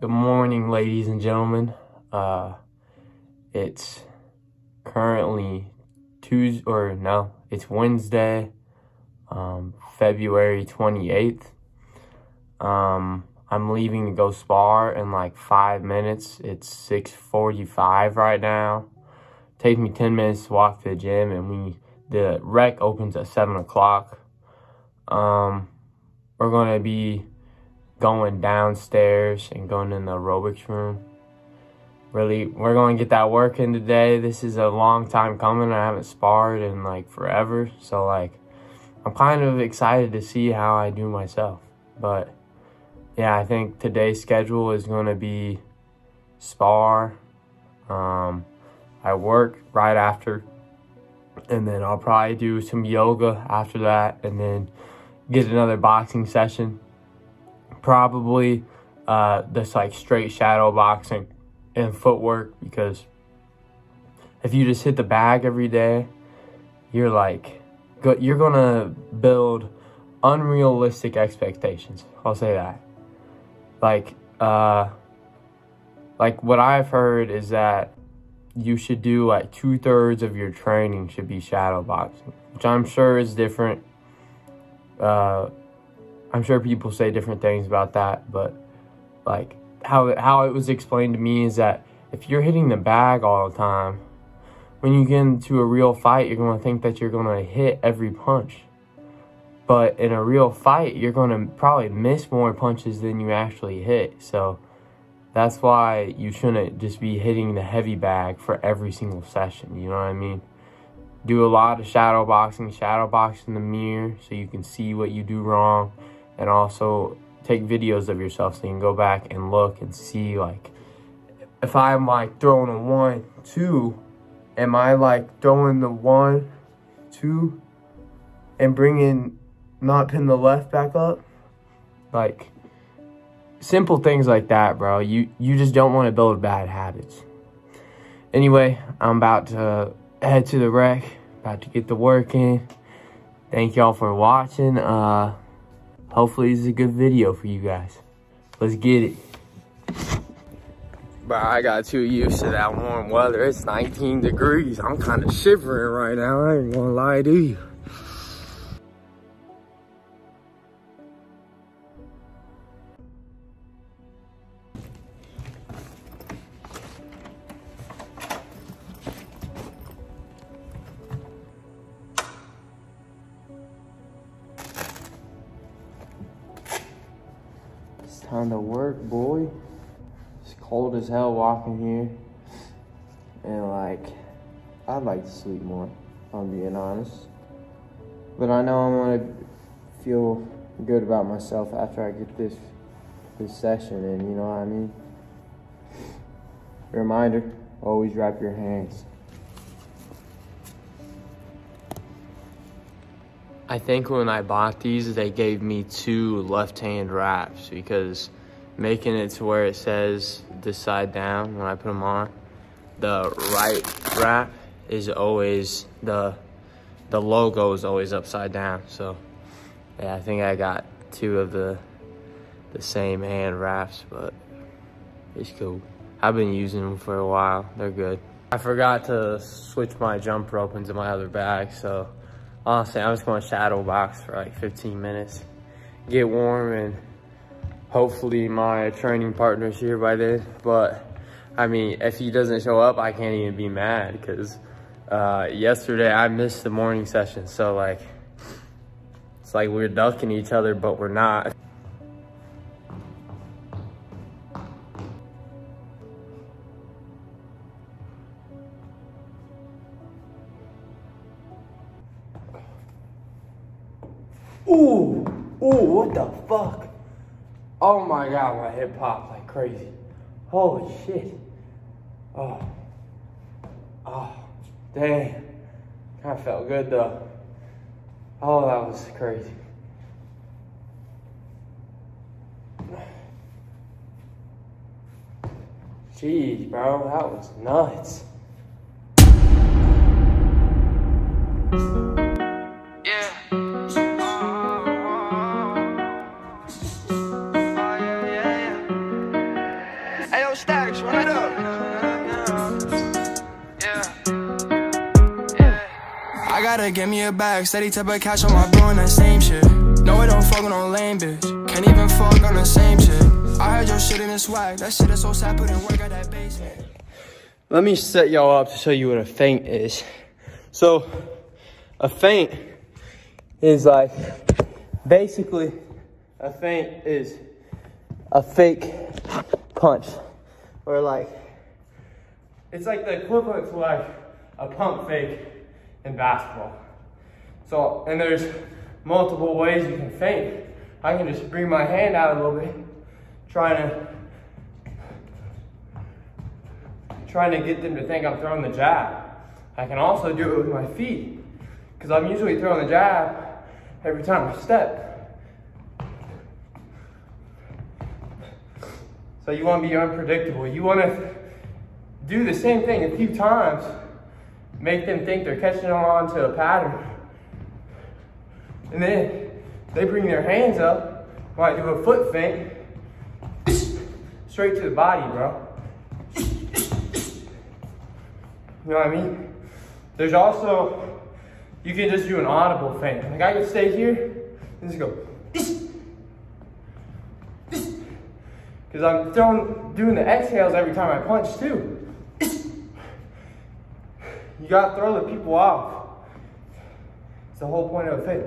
Good morning, ladies and gentlemen. It's currently it's Wednesday, February 28th. I'm leaving to go spar in like 5 minutes. It's 6:45 right now. Takes me 10 minutes to walk to the gym, and the rec opens at 7 o'clock. We're gonna be going downstairs and going in the aerobics room. Really, we're going to get that work in today. This is a long time coming. I haven't sparred in like forever. So like, I'm kind of excited to see how I do myself. But yeah, I think today's schedule is gonna be spar. I work right after, and then I'll probably do some yoga after that, and then get another boxing session. Probably just like straight shadow boxing and footwork, because if you just hit the bag every day, you're gonna build unrealistic expectations. I'll say that. Like what I've heard is that you should do like 2/3 of your training should be shadow boxing, which I'm sure is different. I'm sure people say different things about that, but like how it was explained to me is that if you're hitting the bag all the time, when you get into a real fight, you're going to think that you're going to hit every punch. But in a real fight, you're going to probably miss more punches than you actually hit. So that's why you shouldn't just be hitting the heavy bag for every single session, you know what I mean? Do a lot of shadow box in the mirror so you can see what you do wrong, and also take videos of yourself so you can go back and look and see, like, if I'm like throwing a 1-2, am I like throwing the 1-2 and not pin the left back up? Like, simple things like that, bro. You just don't want to build bad habits. Anyway, I'm about to head to the rec, about to get the work in. Thank y'all for watching. Hopefully this is a good video for you guys. Let's get it. Bro, I got too used to that warm weather. It's 19 degrees. I'm kind of shivering right now. I ain't gonna lie to you. Time to work, boy. It's cold as hell walking here. And like, I'd like to sleep more, if I'm being honest. But I know I'm gonna feel good about myself after I get this session in, you know what I mean? Reminder, always wrap your hands. I think when I bought these, they gave me 2 left-hand wraps, because making it to where it says this side down when I put them on, the right wrap is always, the logo is always upside down. So yeah, I think I got 2 of the same hand wraps, but it's cool. I've been using them for a while. They're good. I forgot to switch my jump rope into my other bag, so honestly, I'm just going to shadow box for like 15 minutes, get warm, and hopefully my training partner's here by then. But I mean, if he doesn't show up, I can't even be mad, because yesterday I missed the morning session. So like, it's like we're ducking each other, but we're not. Ooh, ooh, what the fuck? Oh my God, my hip popped like crazy. Holy shit. Oh, oh, dang. Kind of felt good though. Oh, that was crazy. Jeez, bro, that was nuts. Ayo, Stacks, run it up. Yeah. I gotta get me a bag, steady type of cash on my bro and that same shit. No, I don't fuck with no lame bitch. Can't even fuck on the same shit. I heard your shit in this swag. That shit is so sad, put in work at that basement. Let me set y'all up to show you what a feint is. So, a feint is like, basically, a feint is a fake punch, or like, it's like the equivalent to like a pump fake in basketball. So, and there's multiple ways you can feint. I can just bring my hand out a little bit, trying to get them to think I'm throwing the jab. I can also do it with my feet, because I'm usually throwing the jab every time I step. So you want to be unpredictable. You want to do the same thing a few times, make them think they're catching on to a pattern. And then they bring their hands up, might do a foot feint, straight to the body, bro. You know what I mean? There's also, you can just do an audible feint. Like I can stay here and just go, because I'm doing the exhales every time I punch too. You gotta throw the people off. It's the whole point of a feint.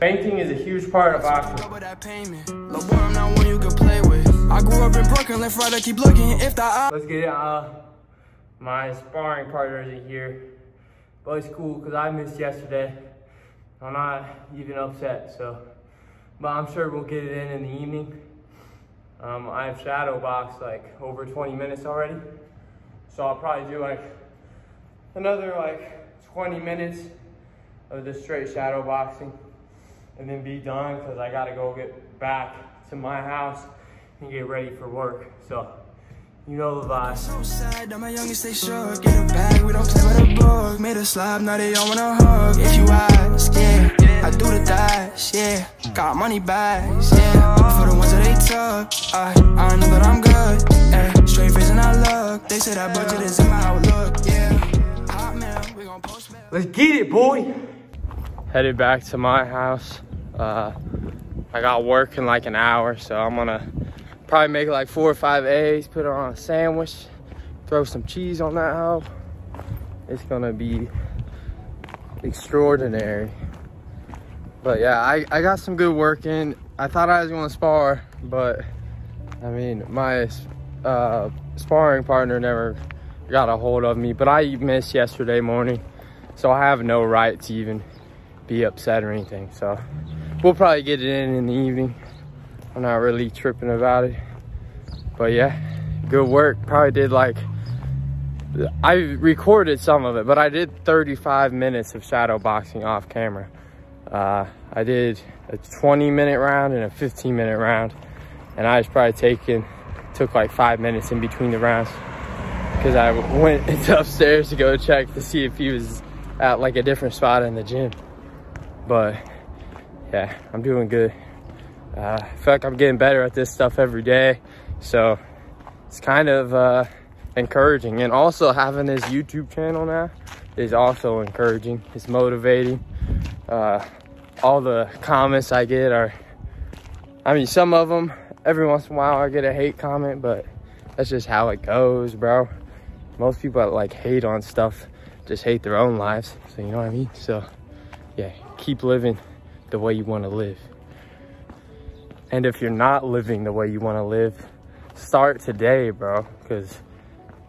Fainting is a huge part of boxing. Let's get my sparring partners in here. But it's cool because I missed yesterday. I'm not even upset, so. But I'm sure we'll get it in the evening. I have shadow boxed like over 20 minutes already. So I'll probably do like another like 20 minutes of just straight shadow boxing, and then be done, because I gotta go get back to my house and get ready for work. So, you know the vibe. So sad that my youngest they shook. Get a bag, we don't play with a book. Made a slab, now they all wanna hug. If you ask, yeah, I do the dash, yeah. Got money bags, yeah. For the ones that they took, I know that I'm good, yeah. Straight face and I look. They say that budget is in my outlook, yeah. Hot man, we gon' post mail. Let's get it, boy. Headed back to my house. I got work in like an hour, so I'm gonna probably make like 4 or 5 eggs, put it on a sandwich, throw some cheese on that hoe. It's gonna be extraordinary. But yeah, I got some good work in. I thought I was gonna spar, but I mean, my sparring partner never got a hold of me, but I missed yesterday morning, so I have no right to even be upset or anything. So we'll probably get it in the evening. I'm not really tripping about it, but yeah, good work. Probably did like, I recorded some of it, but I did 35 minutes of shadow boxing off camera. I did a 20-minute round and a 15-minute round, and I was probably took like 5 minutes in between the rounds, because I went upstairs to go check to see if he was at like a different spot in the gym. But yeah, I'm doing good. I feel like I'm getting better at this stuff every day, so it's kind of encouraging. And also having this YouTube channel now is also encouraging. It's motivating. All the comments I get are, I mean, some of them, every once in a while I get a hate comment, but that's just how it goes, bro. Most people that like hate on stuff just hate their own lives, so you know what I mean? So yeah, keep living the way you want to live. And if you're not living the way you want to live, start today, bro. Because,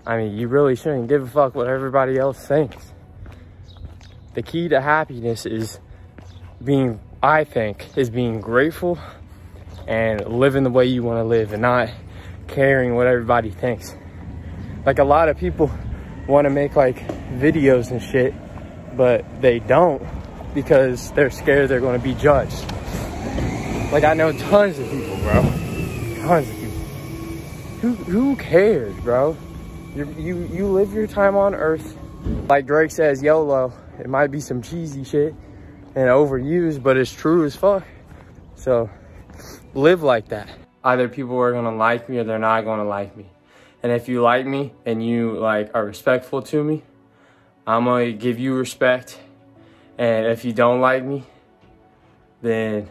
I mean, you really shouldn't give a fuck what everybody else thinks. The key to happiness is being, I think, is being grateful and living the way you want to live and not caring what everybody thinks. Like, a lot of people want to make, like, videos and shit but they don't because they're scared they're going to be judged. Like, I know tons of people, bro. Tons of people. Who cares, bro? You live your time on Earth. Like Drake says, YOLO. It might be some cheesy shit and overused, but it's true as fuck. So live like that. Either people are gonna like me or they're not gonna like me. And if you like me and you are respectful to me, I'm gonna give you respect. And if you don't like me, then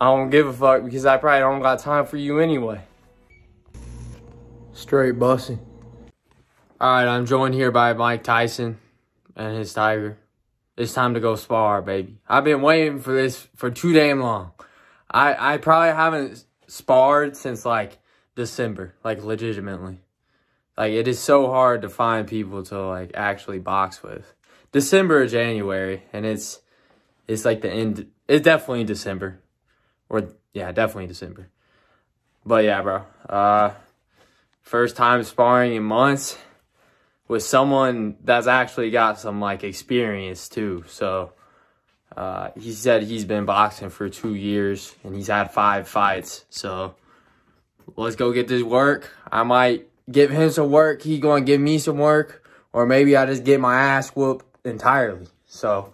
I don't give a fuck, because I probably don't got time for you anyway. Straight bussing. All right, I'm joined here by Mike Tyson and his tiger. It's time to go spar, baby. I've been waiting for this for too damn long. I probably haven't sparred since like December, like legitimately. Like, it is so hard to find people to actually box with. December or January, and it's like the end. It's definitely December, or yeah, definitely December. But yeah, bro. First time sparring in months with someone that's actually got some experience too. So he said he's been boxing for 2 years and he's had 5 fights. So let's go get this work. I might give him some work. He gonna give me some work, or maybe I just get my ass whooped entirely. So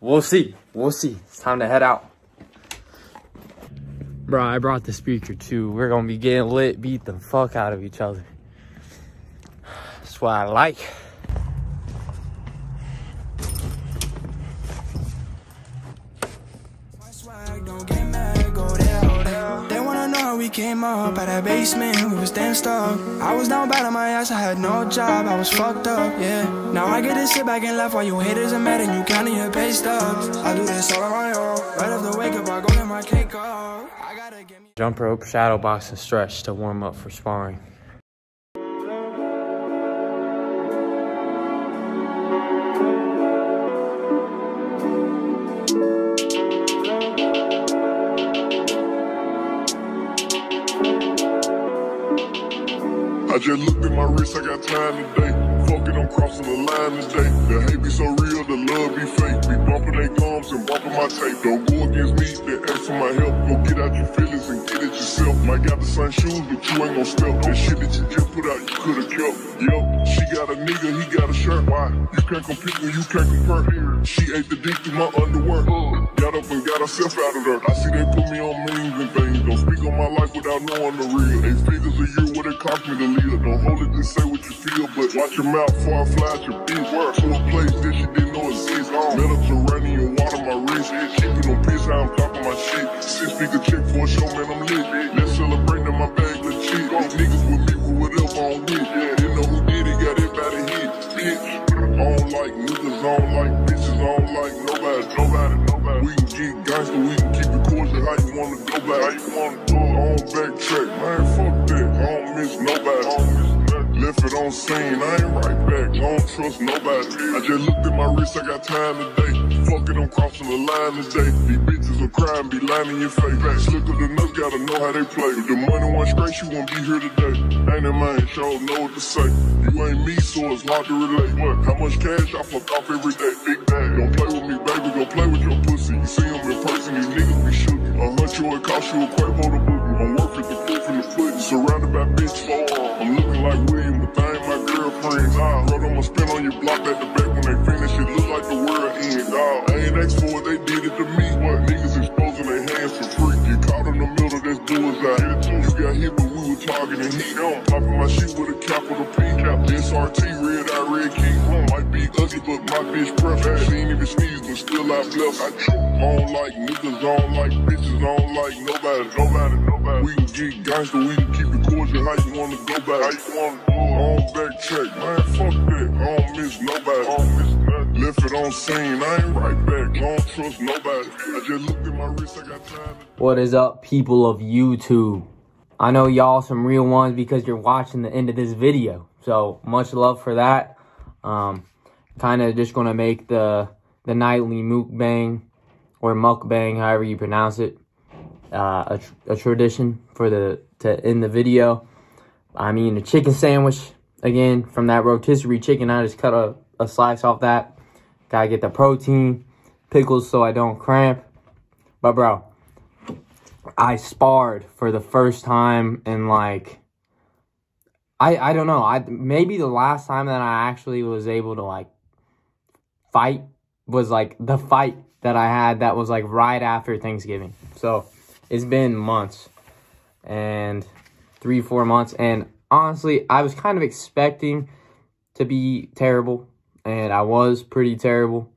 we'll see. We'll see. It's time to head out. Bro, I brought the speaker too. We're gonna be getting lit, beat the fuck out of each other. That's what I like. They wanna know how we came up out of basement. We was damn stuck. I was down bad on my ass. I had no job. I was fucked up, yeah. Now I get to sit back and laugh while you haters are mad and you counting your pay stubs. I do this all on my own. Right after wake up, I go get my cake off. Jump rope, shadow box, and stretch to warm up for sparring. I just looked at my wrist, I got time today. Fuck it, I'm crossing the line today. The hate be so real, the love be fake. Be bumping their gums and bumping my tape. Don't go against me, they ask for my help. Go get out your feelings and get it yourself. Might got the same shoes, but you ain't gon' step. That shit that you just put out, you could've kept. Yo, she got a nigga, he got a shirt. Why? You can't compete when you can't compare. She ate the dick through my underwear. Got up and got herself out of there. I see they put me on memes and things. Don't speak on my life without knowing the real. 8 figures a year, what it cost me to live. Don't hold it, just say what you feel, but watch your mouth before I fly out your big work. To a place that she didn't know exists. Mediterranean water, my wrist. Keeping on piss, I'm popping my shit. 6 figure check for a show, man, I'm lit. Let's celebrate that my bag legit. These niggas with me with whatever I'm with. They know who did it, got everybody hit. Bitch, I don't like niggas, I don't like bitches, I don't like nobody. We can get gangster, we can keep it cordial. How you wanna go back? How you wanna go? I don't backtrack, man, fuck that. I don't miss nobody. I don't miss nothing. Left it on scene, I ain't right back. I don't trust nobody. I just looked at my wrist, I got time today. Fuck it, I'm crossing the line today. These bitches will cry and be lying in your face. Back slicker than us, gotta know how they play. If the money went straight, she won't be here today. Ain't that man, y'all know what to say. You ain't me, so it's hard to relate. What? How much cash I fuck off every day? Big bag. Don't play with me, baby, go play with your pussy. You see them in person, these niggas be shooting. I'll hunt you and cost you a Quavo to book you. I'm working the foot from the foot. Surrounded by bitches. I'm looking like William, but I ain't my girlfriend. Bro, I'ma spin on your block at the back when they finish it. Look like the world ends. I ain't asked for it, they did it to me. What? Niggas exposing their hands for free. You caught in the middle, that's doers out here too. You got hit, but we were targeting heat. Popping my shit with a capital P. SRT, red eye, red key. Might be ugly, but my bitch preferred. She ain't even sneezed, but still I blessed. I don't like niggas, I don't like bitches, I don't like nobody. We can get gangster, we can keep it cordial. How you wanna go back? How you wanna go? I don't backtrack, man, fuck that. I don't miss nobody. I don't miss nothing. Left it on scene, I ain't right back. I don't trust nobody. I just looked at my wrist, I got time. What is up, people of YouTube? I know y'all some real ones because you're watching the end of this video. So much love for that. Kind of just gonna make the nightly mukbang, or mukbang, however you pronounce it, a tradition for to end the video. I mean, a chicken sandwich again from that rotisserie chicken. I just cut a slice off that, Gotta get the protein, pickles so I don't cramp. But bro, I sparred for the first time in like, I don't know. Maybe the last time that I actually was able to like fight was like the fight that I had that was like right after Thanksgiving. So it's been months and 3-4 months. And honestly, I was kind of expecting to be terrible, and I was pretty terrible.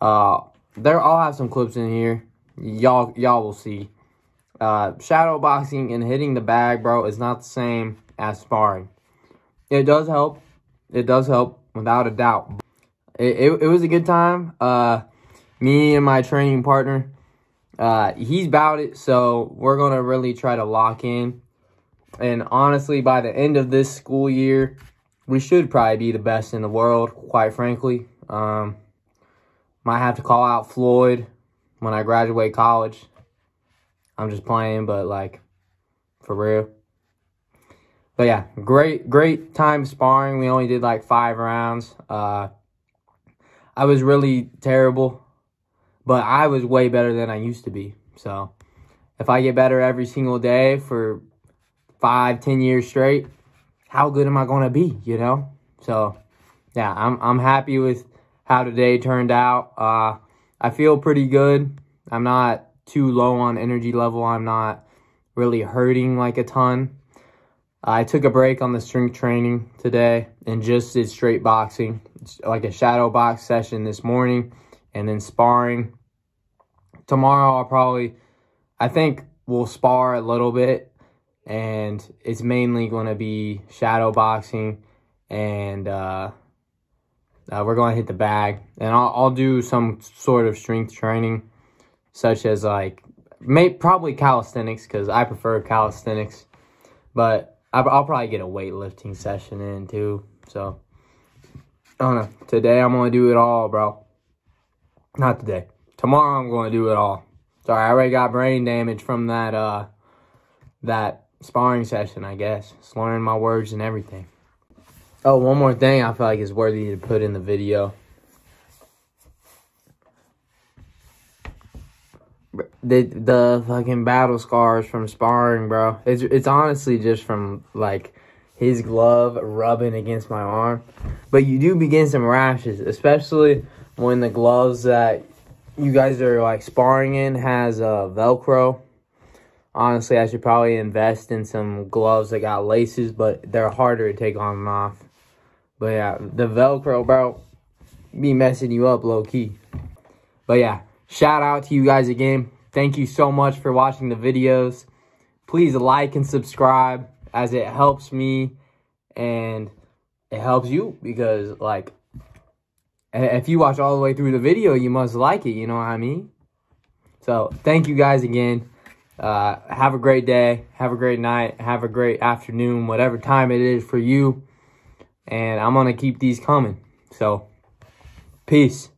There, I'll have some clips in here. Y'all will see. Shadow boxing and hitting the bag, bro, is not the same as sparring. It does help. It does help, without a doubt. It was a good time. Me and my training partner, he's about it, so we're going to really try to lock in. And honestly, by the end of this school year, we should probably be the best in the world, quite frankly. Might have to call out Floyd when I graduate college. I'm just playing, but like, for real. But yeah, great time sparring. We only did like 5 rounds. I was really terrible, but I was way better than I used to be. So if I get better every single day for 5-10 years straight, how good am I gonna be, you know? So yeah, I'm happy with how today turned out. I feel pretty good. I'm not too low on energy level. I'm not really hurting like a ton. I took a break on the strength training today and just did straight boxing, like a shadow box session this morning, and then sparring. Tomorrow I'll probably, I think we'll spar a little bit, and it's mainly going to be shadow boxing, and we're going to hit the bag. And I'll do some sort of strength training, such as like probably calisthenics, because I prefer calisthenics. But I'll probably get a weightlifting session in too. So I don't know. Today I'm gonna do it all, bro. Not today. Tomorrow I'm gonna do it all. Sorry, I already got brain damage from that that sparring session, I guess. Just learning my words and everything. Oh, one more thing I feel like is worthy to put in the video. The fucking battle scars from sparring, bro. It's honestly just from like his glove rubbing against my arm, but you do begin some rashes, especially when the gloves that you guys are like sparring in has Velcro. Honestly, I should probably invest in some gloves that got laces, but they're harder to take on and off. But yeah, the Velcro, bro, be messing you up low key. But yeah, shout out to you guys again. Thank you so much for watching the videos. Please like and subscribe, as it helps me and it helps you, because like, if you watch all the way through the video, you must like it, you know what I mean? So thank you guys again. Have a great day. Have a great night. Have a great afternoon, whatever time it is for you. And I'm going to keep these coming. So peace.